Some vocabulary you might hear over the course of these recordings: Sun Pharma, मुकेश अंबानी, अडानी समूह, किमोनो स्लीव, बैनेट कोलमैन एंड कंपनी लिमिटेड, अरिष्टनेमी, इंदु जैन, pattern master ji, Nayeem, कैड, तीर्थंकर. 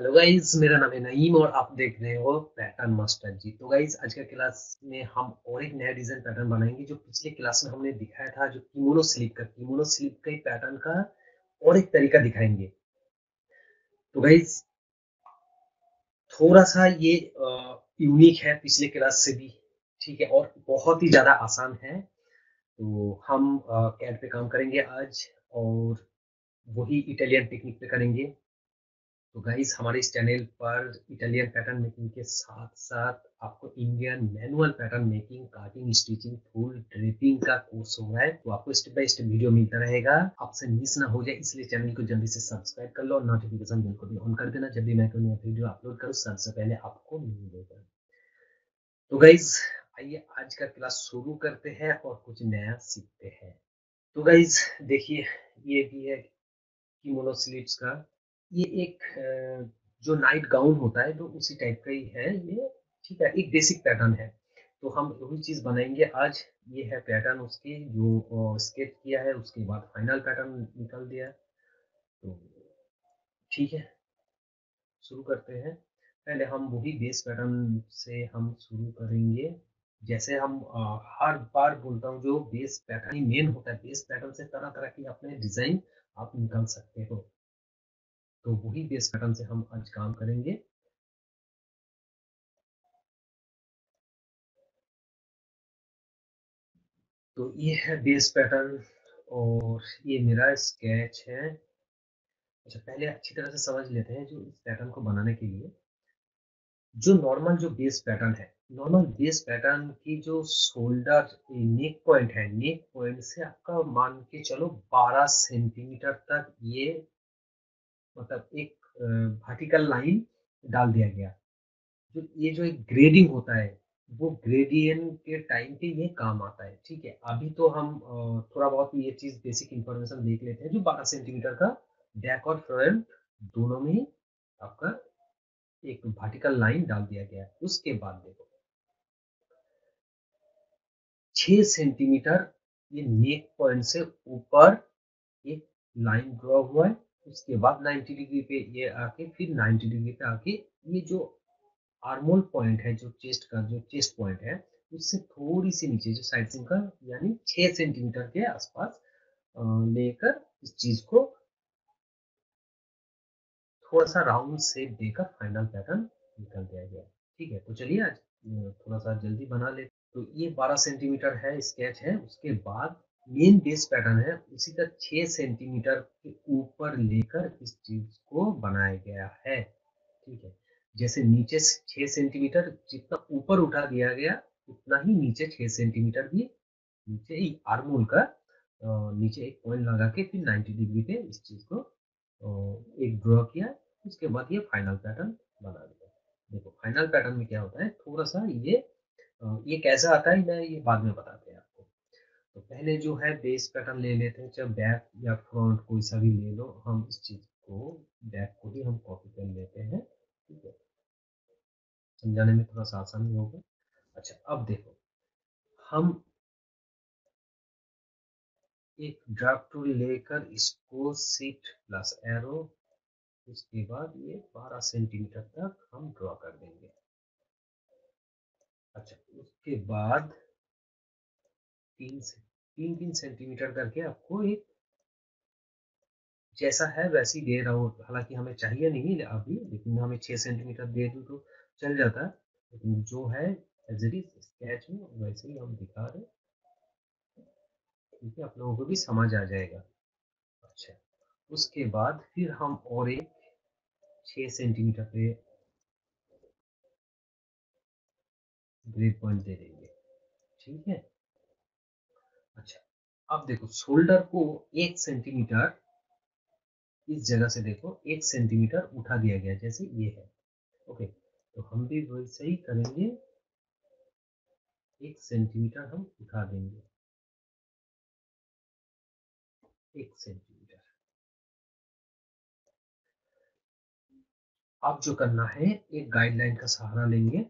Hello guys, मेरा नाम है नईम और आप देख रहे हो पैटर्न मास्टर जी। तो गाइज, आज का क्लास में हम और एक नया डिजाइन पैटर्न बनाएंगे। जो पिछले क्लास में हमने दिखाया था जो किमोनो स्लीव का ही पैटर्न का और एक तरीका दिखाएंगे। तो गाइज, थोड़ा सा ये यूनिक है पिछले क्लास से भी, ठीक है, और बहुत ही ज्यादा आसान है। तो हम कैड पे काम करेंगे आज और वही इटालियन टेक्निक पे करेंगे। तो गाइज, हमारे इस चैनल पर इटालियन पैटर्न मेकिंग के साथ साथ आपको Indian manual pattern making, cutting, stitching, full draping का कोर्स हो रहा है। तो आपको स्टेप बाय स्टेप वीडियो मिलता रहेगा, आपसे मिस ना हो जाए इसलिए चैनल को जल्दी से सब्सक्राइब कर लो और नोटिफिकेशन बेल को भी ऑन कर देना। जब भी मैं कोई नया वीडियो अपलोड करूँ सबसे पहले आपको मिलेगा। तो गाइज, आइए आज का क्लास शुरू करते हैं और कुछ नया सीखते हैं। तो गाइज देखिए, ये भी है किमोनो स्लीव्स का, ये एक जो नाइट गाउन होता है तो उसी टाइप का ही है ये, ठीक है, एक बेसिक पैटर्न है। तो हम वही चीज बनाएंगे आज। ये है पैटर्न उसके जो स्केच किया है, उसके बाद फाइनल पैटर्न निकल दिया। तो ठीक है, शुरू करते हैं। पहले हम वही बेस पैटर्न से हम शुरू करेंगे। जैसे हम हर बार बोलता हूँ, जो बेस पैटर्न ही मेन होता है। बेस पैटर्न से तरह तरह की अपने डिजाइन आप निकाल सकते हो। तो वही बेस पैटर्न से हम आज काम करेंगे। तो ये है बेस पैटर्न और ये मेरा स्केच है। अच्छा, पहले अच्छी तरह से समझ लेते हैं जो इस पैटर्न को बनाने के लिए जो नॉर्मल जो बेस पैटर्न है। नॉर्मल बेस पैटर्न की जो शोल्डर नेक पॉइंट है, नेक पॉइंट से आपका मान के चलो 12 सेंटीमीटर तक ये मतलब एक वर्टिकल लाइन डाल दिया गया। जो ये जो एक ग्रेडिंग होता है वो ग्रेडियंट के टाइम पे ये काम आता है, ठीक है। अभी तो हम थोड़ा बहुत ये चीज बेसिक इंफॉर्मेशन देख लेते हैं। जो 12 सेंटीमीटर का बैक और फ्रंट दोनों में आपका एक वर्टिकल लाइन डाल दिया गया। उसके बाद देखो 6 सेंटीमीटर ये नेक पॉइंट से ऊपर एक लाइन ड्रॉ हुआ है। उसके बाद 90 डिग्री पे ये आके, फिर 90 डिग्री पे आके ये जो आर्मोल पॉइंट है, जो चेस्ट का जो चेस्ट पॉइंट है, उससे थोड़ी सी नीचे जो साइड सीम का यानी 6 सेंटीमीटर के आसपास लेकर इस चीज को थोड़ा सा राउंड शेप देकर फाइनल पैटर्न निकाल दिया गया, ठीक है। तो चलिए आज थोड़ा सा जल्दी बना ले। तो ये 12 सेंटीमीटर है स्केच है। उसके बाद मेन बेस पैटर्न है, उसी का 6 सेंटीमीटर के ऊपर लेकर इस चीज को बनाया गया है, ठीक है। जैसे नीचे 6 सेंटीमीटर जितना ऊपर उठा दिया गया उतना ही नीचे 6 सेंटीमीटर भी नीचे ही आर्मोल का नीचे एक पॉइंट लगा के फिर 90 डिग्री पे इस चीज को एक ड्रॉ किया। उसके बाद ये फाइनल पैटर्न बना दिया। देखो फाइनल पैटर्न में क्या होता है, थोड़ा सा ये कैसा आता है मैं ये बाद में बताते हैं। तो पहले जो है बेस पैटर्न ले लेते हैं, चाहे बैक या फ्रंट कोई सा भी ले लो। हम इस चीज को बैक को ही हम कॉपी कर लेते हैं, ठीक है, समझाने में थोड़ा सा आसानी होगा। अच्छा, अब देखो हम एक ड्रॉप टूल लेकर इसको शिफ्ट प्लस एरो, उसके बाद ये 12 सेंटीमीटर तक हम ड्रॉ कर देंगे। अच्छा, उसके बाद 3 सेंटीमीटर करके आपको एक जैसा है वैसी दे रहा हूँ। हालांकि हमें चाहिए नहीं अभी, लेकिन हमें 6 सेंटीमीटर दे दूँ तो चल जाता है। लेकिन जो है एज इट इज स्केच में वैसे ही हम दिखा रहे, ठीक है, आप लोगों को भी समझ आ जाएगा। अच्छा, उसके बाद फिर हम और एक 6 सेंटीमीटर पे ग्रेड पॉइंट दे देंगे, ठीक है। अच्छा, अब देखो शोल्डर को 1 सेंटीमीटर इस जगह से देखो 1 सेंटीमीटर उठा दिया गया, जैसे ये है, ओके। तो हम भी वैसे ही करेंगे, 1 सेंटीमीटर हम उठा देंगे, 1 सेंटीमीटर। अब जो करना है एक गाइडलाइन का सहारा लेंगे।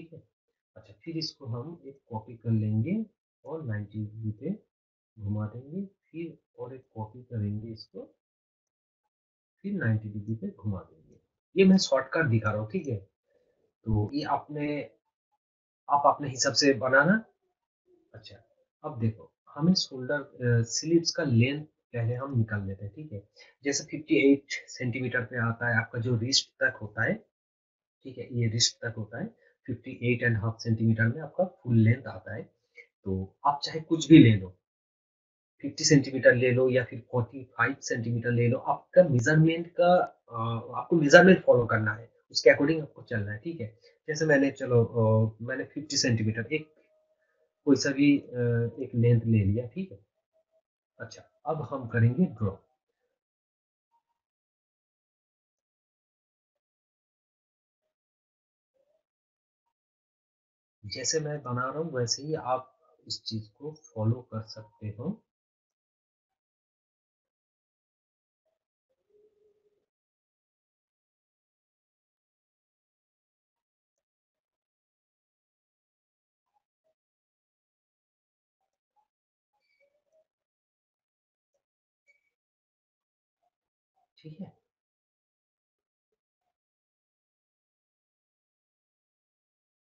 अच्छा, फिर इसको हम एक कॉपी कर लेंगे और 90 डिग्री पे घुमा देंगे, फिर और एक कॉपी करेंगे इसको, फिर 90 डिग्री पे घुमा देंगे। ये मैं शॉर्टकट दिखा रहा हूँ, ठीक है। तो ये आपने आप अपने हिसाब से बनाना। अच्छा, अब देखो हमें शोल्डर स्लीव्स का लेंथ पहले हम निकाल लेते हैं, ठीक है। जैसे 58 सेंटीमीटर पे आता है आपका, जो रिस्ट तक होता है, ठीक है, ये रिस्ट तक होता है। 58.5 सेंटीमीटर में आपका फुल लेंथ आता है। तो आप चाहे कुछ भी ले लो, 50 सेंटीमीटर ले लो या फिर 45 सेंटीमीटर ले लो, आपका मेजरमेंट का आपको मेजरमेंट फॉलो करना है, उसके अकॉर्डिंग आपको चलना है, ठीक है। जैसे मैंने मैंने 50 सेंटीमीटर एक कोई सा भी एक लेंथ ले लिया, ठीक है। अच्छा, अब हम करेंगे ड्रॉ। जैसे मैं बना रहा हूं वैसे ही आप इस चीज को फॉलो कर सकते हो। ठीक है,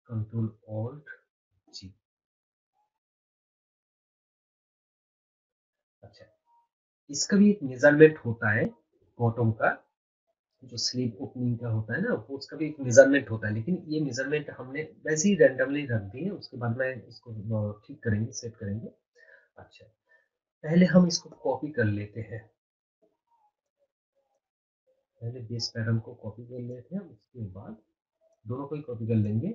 Ctrl Alt G। अच्छा, इसका भी एक मेजरमेंट होता है, बॉटम का जो स्लीव ओपनिंग का होता है ना, उसका भी एक मेजरमेंट होता है। लेकिन ये मेजरमेंट हमने वैसे ही रेंडमली रख दी है, उसके बाद में इसको ठीक करेंगे, सेट करेंगे। अच्छा, पहले हम इसको कॉपी कर लेते हैं, पहले बेस पैटर्न को कॉपी कर लेते हैं, उसके बाद दोनों को ही कॉपी कर लेंगे।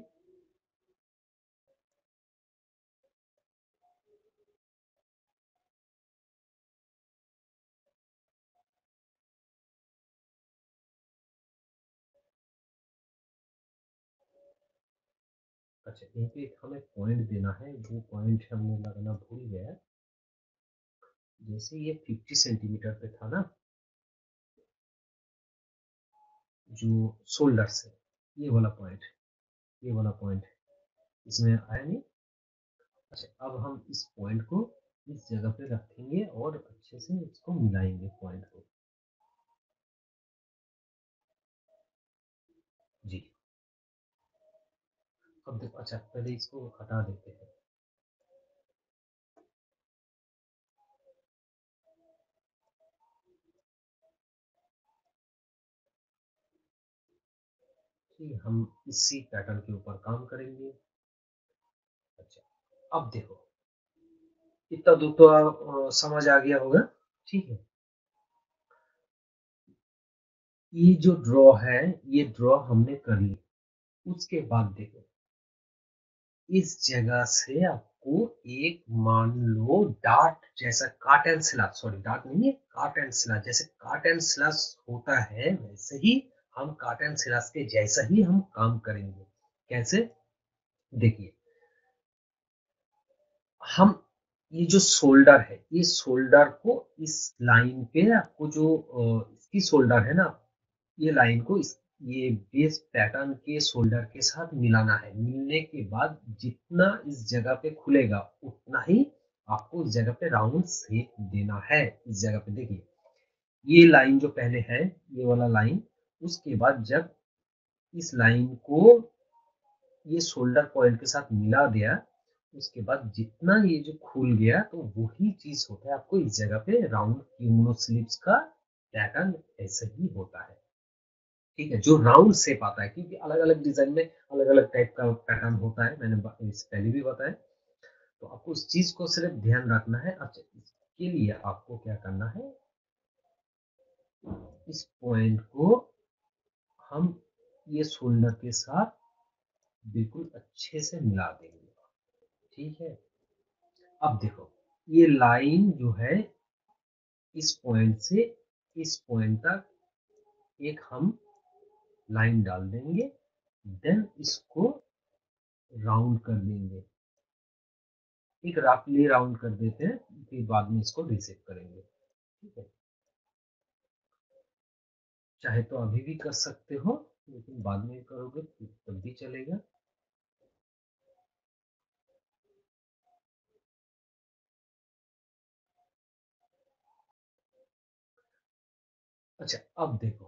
अच्छा, यहीं पे हमें पॉइंट देना है, वो पॉइंट हमने लगाना भूल गया। जैसे ये 50 सेंटीमीटर पे था ना, जो शोल्डर से ये वाला पॉइंट इसमें आया नहीं। अच्छा, अब हम इस पॉइंट को इस जगह पे रखेंगे और अच्छे से इसको मिलाएंगे पॉइंट को, जी। अब देखो, अच्छा पहले इसको हटा देते हैं। हम इसी पैटर्न के ऊपर काम करेंगे। अच्छा, अब देखो इतना दूर तो समझ आ गया होगा, ठीक है। ये जो ड्रॉ है, ये ड्रॉ हमने कर लिया। उसके बाद देखो, इस जगह से आपको एक, मान लो, डार्ट जैसा काट एंड स्लैश, जैसे काट एंड स्लैश होता है वैसे ही हम काट एंड स्लैश के जैसा ही हम काम करेंगे। कैसे, देखिए, हम ये जो शोल्डर है, ये शोल्डर को इस लाइन पे, आपको जो इसकी शोल्डर है ना, ये लाइन को ये बेस पैटर्न के शोल्डर के साथ मिलाना है। मिलने के बाद जितना इस जगह पे खुलेगा उतना ही आपको इस जगह पे राउंड शेप देना है। इस जगह पे देखिए, ये लाइन जो पहले है, ये वाला लाइन, उसके बाद जब इस लाइन को ये शोल्डर पॉइंट के साथ मिला दिया, उसके बाद जितना ये जो खुल गया, तो वही चीज होता है आपको इस जगह पे राउंड किमोनो स्लीव्स का पैटर्न ऐसे ही होता है, ठीक है, जो राउंड शेप आता है। क्योंकि अलग अलग डिजाइन में अलग अलग टाइप का पैटर्न होता है, मैंने इस पहले भी बताया। तो आपको उस चीज को सिर्फ ध्यान रखना है। अच्छा, इसके लिए आपको क्या करना है, इस पॉइंट को हम ये शोल्डर के साथ बिल्कुल अच्छे से मिला देंगे, ठीक है। अब देखो, ये लाइन जो है, इस पॉइंट से इस पॉइंट तक एक हम लाइन डाल देंगे, देन इसको राउंड कर देंगे, एक रफली राउंड कर देते हैं, फिर बाद में इसको रिसेट करेंगे, ठीक है। चाहे तो अभी भी कर सकते हो, लेकिन बाद में करोगे तब भी चलेगा। अच्छा अब देखो,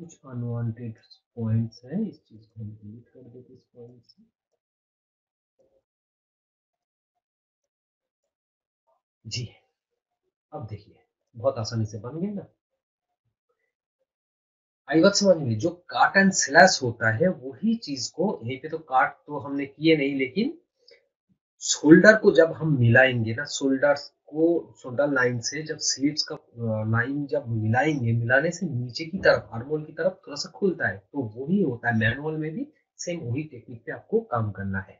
कुछ अनवांटेड पॉइंट्स हैं, इस चीज को हम डिलीट कर देते इस पॉइंट से। जी अब देखिए बहुत आसानी से बन गया ना। आई बात समझ में, जो काट एंड स्लैश होता है वही चीज को, यहीं पे तो काट तो हमने किए नहीं, लेकिन शोल्डर को जब हम मिलाएंगे ना, शोल्डर को शोल्डर लाइन से जब स्लीव्स का लाइन जब मिलाएंगे, मिलाने से नीचे की तरफ आर्महोल की तरफ थोड़ा सा खुलता है, तो वही होता है। मैनुअल में भी सेम वही टेक्निक पे आपको काम करना है।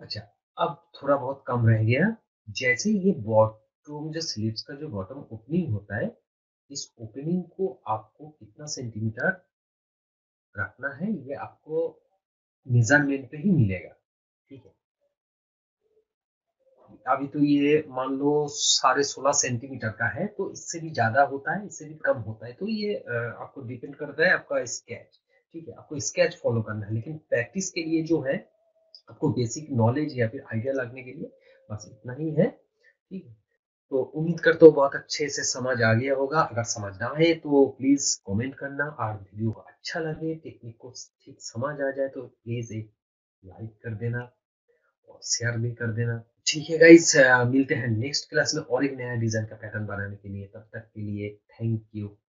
अच्छा अब थोड़ा बहुत कम रह गया। जैसे ये बॉटम जो स्लीव्स का जो बॉटम ओपनिंग होता है, इस ओपनिंग को आपको कितना सेंटीमीटर रखना है ये आपको मेजरमेंट पे ही मिलेगा, ठीक है। अभी तो ये मान लो 16.5 सेंटीमीटर का है, तो इससे भी ज्यादा होता है, इससे भी कम होता है, तो ये आपको डिपेंड करता है आपका स्केच, ठीक है। आपको स्केच फॉलो करना है, लेकिन प्रैक्टिस के लिए जो है आपको बेसिक नॉलेज या फिर आइडिया लगने के लिए बस इतना ही है, ठीक है। तो उम्मीद करता हूँ बहुत अच्छे से समझ आ गया होगा। अगर समझ ना आए तो प्लीज कमेंट करना, और वीडियो अच्छा लगे, टेक्निक को ठीक समझ आ जाए तो प्लीज एक लाइक कर देना और शेयर भी कर देना, ठीक है गाइस। मिलते हैं नेक्स्ट क्लास में और एक नया डिजाइन का पैटर्न बनाने के लिए। तब तक के लिए थैंक यू।